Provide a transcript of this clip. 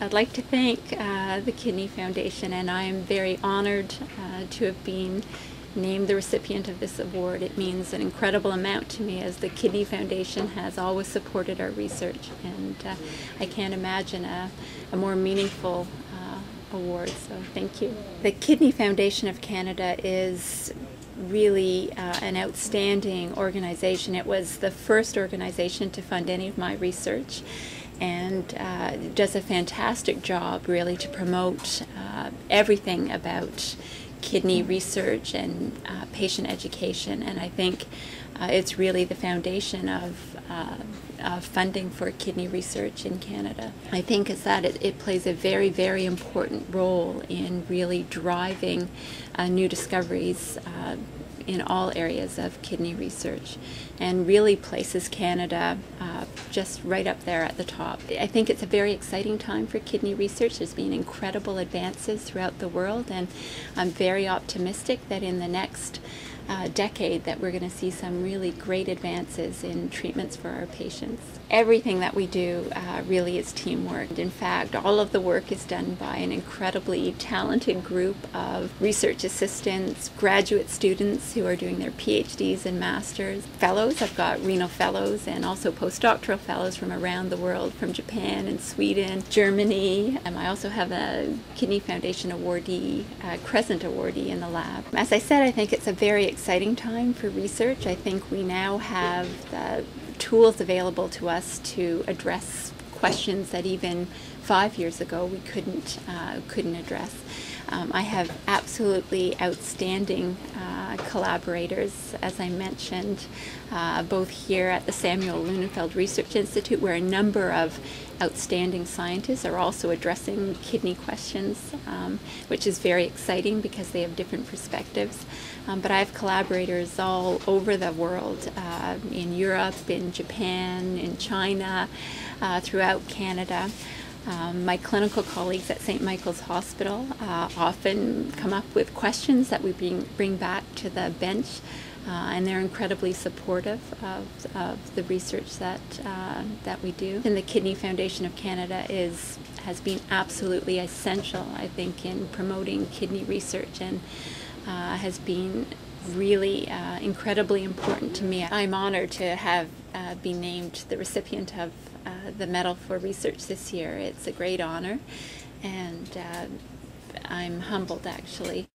I'd like to thank the Kidney Foundation, and I am very honored to have been named the recipient of this award. It means an incredible amount to me, as the Kidney Foundation has always supported our research, and I can't imagine a more meaningful award, so thank you. The Kidney Foundation of Canada is really an outstanding organization. It was the first organization to fund any of my research, and does a fantastic job really to promote everything about kidney research and patient education, and I think it's really the foundation of funding for kidney research in Canada. I think is that it plays a very, very important role in really driving new discoveries in all areas of kidney research, and really places Canada just right up there at the top. I think it's a very exciting time for kidney research. There's been incredible advances throughout the world, and I'm very optimistic that in the next decade that we're going to see some really great advances in treatments for our patients. Everything that we do really is teamwork. In fact, all of the work is done by an incredibly talented group of research assistants, graduate students who are doing their PhDs and masters, fellows. I've got renal fellows and also postdoctoral fellows from around the world, from Japan and Sweden, Germany. I also have a Kidney Foundation awardee, Crescent awardee in the lab. As I said, I think it's a very exciting time for research. I think we now have the tools available to us to address questions that even 5 years ago we couldn't address. I have absolutely outstanding collaborators, as I mentioned, both here at the Samuel Lunenfeld Research Institute, where a number of outstanding scientists are also addressing kidney questions, which is very exciting because they have different perspectives. But I have collaborators all over the world, in Europe, in Japan, in China, throughout Canada. My clinical colleagues at St. Michael's Hospital often come up with questions that we bring back to the bench, and they're incredibly supportive of the research that we do. And the Kidney Foundation of Canada has been absolutely essential, I think, in promoting kidney research, and has been really incredibly important to me. I'm honored to have been named the recipient of the Medal for Research this year. It's a great honor, and I'm humbled, actually.